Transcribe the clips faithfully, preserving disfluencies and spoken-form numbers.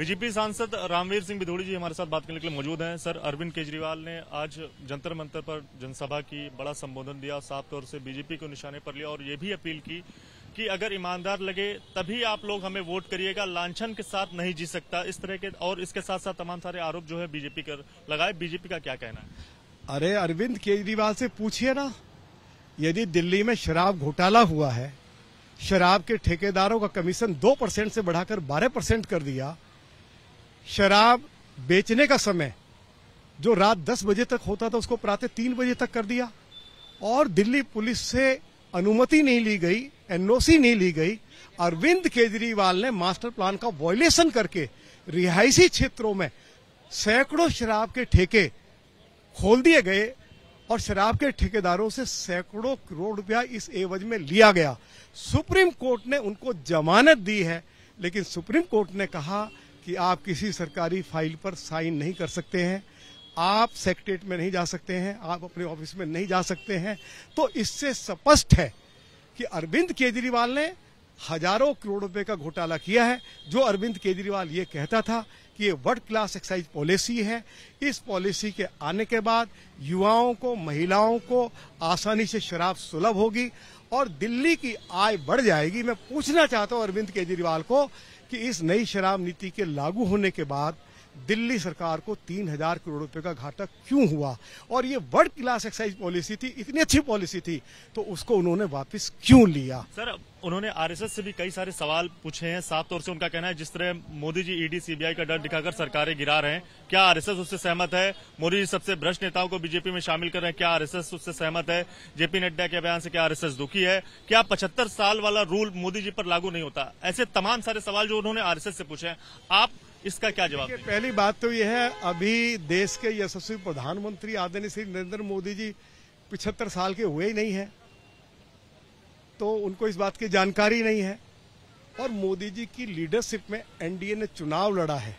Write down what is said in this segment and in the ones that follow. BJP सांसद रामवीर सिंह बिधोड़ी जी हमारे साथ बात करने के लिए मौजूद हैं। सर, अरविंद केजरीवाल ने आज जंतर मंतर पर जनसभा की बड़ा संबोधन दिया, साफ तौर से बीजेपी को निशाने पर लिया और ये भी अपील की कि अगर ईमानदार लगे तभी आप लोग हमें वोट करिएगा, लांछन के साथ नहीं जी सकता, इस तरह के और इसके साथ साथ तमाम सारे आरोप जो है बीजेपी कर लगाए। बीजेपी का क्या कहना है? अरे अरविंद केजरीवाल से पूछिए ना, यदि दिल्ली में शराब घोटाला हुआ है, शराब के ठेकेदारों का कमीशन दो परसेंट से बढ़ाकर बारह परसेंट कर दिया, शराब बेचने का समय जो रात दस बजे तक होता था उसको प्रातः तीन बजे तक कर दिया और दिल्ली पुलिस से अनुमति नहीं ली गई, एनओसी नहीं ली गई। अरविंद केजरीवाल ने मास्टर प्लान का वायलेशन करके रिहायशी क्षेत्रों में सैकड़ों शराब के ठेके खोल दिए गए और शराब के ठेकेदारों से सैकड़ों करोड़ रुपया इस एवज में लिया गया। सुप्रीम कोर्ट ने उनको जमानत दी है, लेकिन सुप्रीम कोर्ट ने कहा कि आप किसी सरकारी फाइल पर साइन नहीं कर सकते हैं, आप सेक्रेटेरिएट में नहीं जा सकते हैं, आप अपने ऑफिस में नहीं जा सकते हैं। तो इससे स्पष्ट है कि अरविंद केजरीवाल ने हजारों करोड़ रुपए का घोटाला किया है। जो अरविंद केजरीवाल ये कहता था कि ये वर्ल्ड क्लास एक्साइज पॉलिसी है, इस पॉलिसी के आने के बाद युवाओं को, महिलाओं को आसानी से शराब सुलभ होगी और दिल्ली की आय बढ़ जाएगी। मैं पूछना चाहता हूं अरविंद केजरीवाल को कि इस नई शराब नीति के लागू होने के बाद दिल्ली सरकार को तीन हजार करोड़ रुपए का घाटा क्यों हुआ और ये वर्ल्ड क्लास एक्साइज पॉलिसी थी, इतनी अच्छी पॉलिसी थी, तो उसको उन्होंने वापस क्यों लिया? सर, उन्होंने आरएसएस से भी कई सारे सवाल पूछे हैं, साफ तौर से उनका कहना है जिस तरह मोदी जी ईडी सीबीआई का डर दिखाकर सरकारें गिरा रहे हैं, क्या आरएसएस उससे सहमत है? मोदी जी सबसे भ्रष्ट नेताओं को बीजेपी में शामिल कर रहे हैं, क्या आरएसएस उससे सहमत है? जेपी नड्डा के बयान से क्या आरएसएस दुखी है? क्या पचहत्तर साल वाला रूल मोदी जी पर लागू नहीं होता? ऐसे तमाम सारे सवाल जो उन्होंने आरएसएस से पूछे हैं, आप इसका क्या जवाब? पहली बात तो यह है, अभी देश के यशस्वी प्रधानमंत्री आदरणीय श्री नरेंद्र मोदी जी पिछहत्तर साल के हुए ही नहीं है, तो उनको इस बात की जानकारी नहीं है। और मोदी जी की लीडरशिप में एनडीए ने चुनाव लड़ा है,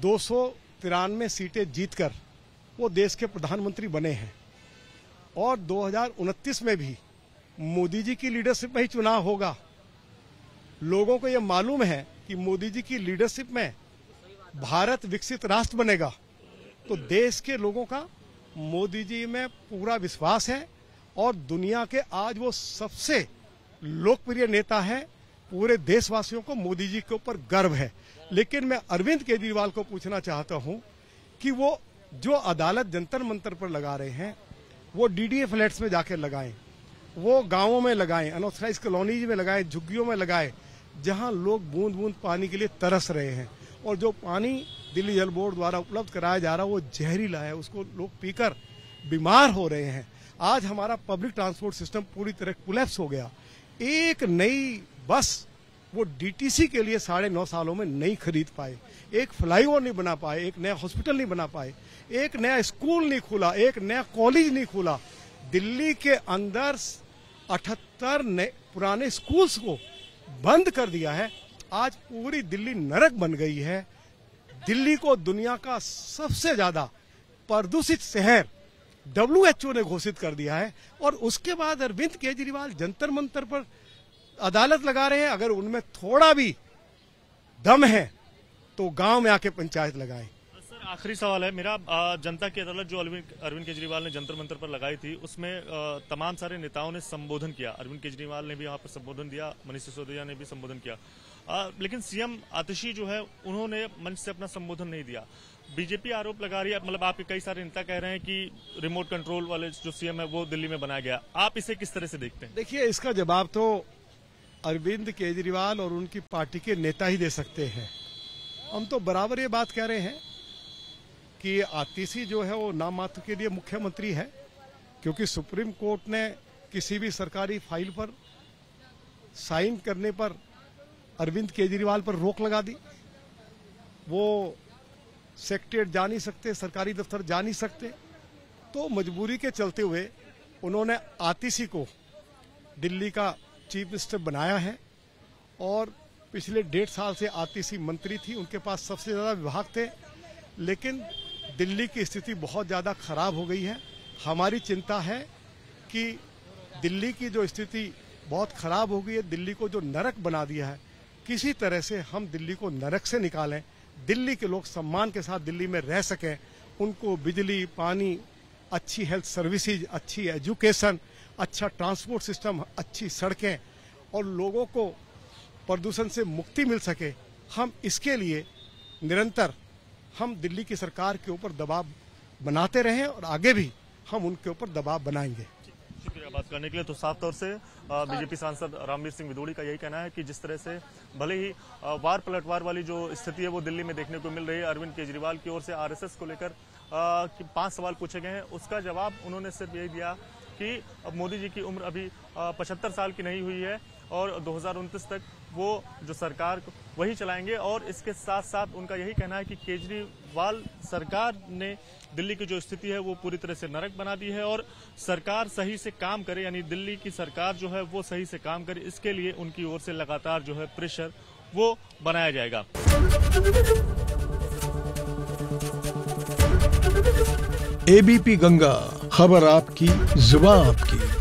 दो सौ तिरानवे सीटें जीतकर वो देश के प्रधानमंत्री बने हैं और दो हजार उनतीस में भी मोदी जी की लीडरशिप में ही चुनाव होगा। लोगों को यह मालूम है कि मोदी जी की लीडरशिप में भारत विकसित राष्ट्र बनेगा, तो देश के लोगों का मोदी जी में पूरा विश्वास है और दुनिया के आज वो सबसे लोकप्रिय नेता है, पूरे देशवासियों को मोदी जी के ऊपर गर्व है। लेकिन मैं अरविंद केजरीवाल को पूछना चाहता हूं कि वो जो अदालत जंतर मंतर पर लगा रहे हैं वो डीडीए फ्लैट्स में जाकर लगाएं, वो गांवों में लगाएं, अनऑथराइज कॉलोनीज में लगाएं, झुग्गियों में लगाएं, जहां लोग बूंद बूंद पानी के लिए तरस रहे हैं और जो पानी दिल्ली जल बोर्ड द्वारा उपलब्ध कराया जा रहा है वो जहरीला है, उसको लोग पीकर बीमार हो रहे हैं। आज हमारा पब्लिक ट्रांसपोर्ट सिस्टम पूरी तरह कोलैप्स हो गया। एक नई बस वो डीटीसी के लिए साढ़े नौ सालों में नहीं खरीद पाए, एक फ्लाईओवर नहीं बना पाए, एक नया हॉस्पिटल नहीं बना पाए, एक नया स्कूल नहीं खुला, एक नया कॉलेज नहीं खुला। दिल्ली के अंदर अठहत्तर पुराने स्कूल्स को बंद कर दिया है। आज पूरी दिल्ली नरक बन गई है। दिल्ली को दुनिया का सबसे ज्यादा प्रदूषित शहर डब्ल्यू एच ओ ने घोषित कर दिया है और उसके बाद अरविंद केजरीवाल जंतर मंतर पर अदालत लगा रहे हैं। अगर उनमें थोड़ा भी दम है तो गांव में आके पंचायत लगाएं। सर, आखिरी सवाल है मेरा, जनता की अदालत जो अरविंद केजरीवाल ने जंतर मंतर पर लगाई थी उसमें तमाम सारे नेताओं ने संबोधन किया, अरविंद केजरीवाल ने भी यहाँ पर संबोधन दिया, मनीष सिसोदिया ने भी संबोधन किया, आ, लेकिन सीएम आतिशी जो है उन्होंने मंच से अपना संबोधन नहीं दिया। बीजेपी आरोप लगा रही है, मतलब आपके कई सारे नेता कह रहे हैं कि रिमोट कंट्रोल वाले जो सीएम है वो दिल्ली में बनाया गया, आप इसे किस तरह से देखते हैं? देखिए, इसका जवाब तो अरविंद केजरीवाल और उनकी पार्टी के नेता ही दे सकते हैं। हम तो बराबर ये बात कह रहे हैं कि आतिशी जो है वो नाम मात्र के लिए मुख्यमंत्री है, क्योंकि सुप्रीम कोर्ट ने किसी भी सरकारी फाइल पर साइन करने पर अरविंद केजरीवाल पर रोक लगा दी। वो सेक्रेटेरिएट जा नहीं सकते, सरकारी दफ्तर जा नहीं सकते, तो मजबूरी के चलते हुए उन्होंने आतिशी को दिल्ली का चीफ मिनिस्टर बनाया है। और पिछले डेढ़ साल से आतिशी मंत्री थी, उनके पास सबसे ज़्यादा विभाग थे, लेकिन दिल्ली की स्थिति बहुत ज़्यादा खराब हो गई है। हमारी चिंता है कि दिल्ली की जो स्थिति बहुत खराब हो गई है, दिल्ली को जो नरक बना दिया है, किसी तरह से हम दिल्ली को नरक से निकालें, दिल्ली के लोग सम्मान के साथ दिल्ली में रह सकें, उनको बिजली, पानी, अच्छी हेल्थ सर्विसेज, अच्छी एजुकेशन, अच्छा ट्रांसपोर्ट सिस्टम, अच्छी सड़कें और लोगों को प्रदूषण से मुक्ति मिल सके, हम इसके लिए निरंतर हम दिल्ली की सरकार के ऊपर दबाव बनाते रहें और आगे भी हम उनके ऊपर दबाव बनाएंगे। शुक्रिया बात करने के लिए। तो साफ तौर से बीजेपी सांसद रामवीर सिंह विदोड़ी का यही कहना है कि जिस तरह से भले ही वार पलटवार वाली जो स्थिति है वो दिल्ली में देखने को मिल रही है, अरविंद केजरीवाल की ओर से आरएसएस को लेकर कि पांच सवाल पूछे गए हैं, उसका जवाब उन्होंने सिर्फ यही दिया कि मोदी जी की उम्र अभी पचहत्तर साल की नहीं हुई है और दो हजार उनतीस तक वो जो सरकार वही चलाएंगे। और इसके साथ साथ उनका यही कहना है कि केजरीवाल सरकार ने दिल्ली की जो स्थिति है वो पूरी तरह से नरक बना दी है और सरकार सही से काम करे, यानी दिल्ली की सरकार जो है वो सही से काम करे, इसके लिए उनकी ओर से लगातार जो है प्रेशर वो बनाया जाएगा। एबीपी गंगा, खबर आपकी, जुबान आपकी।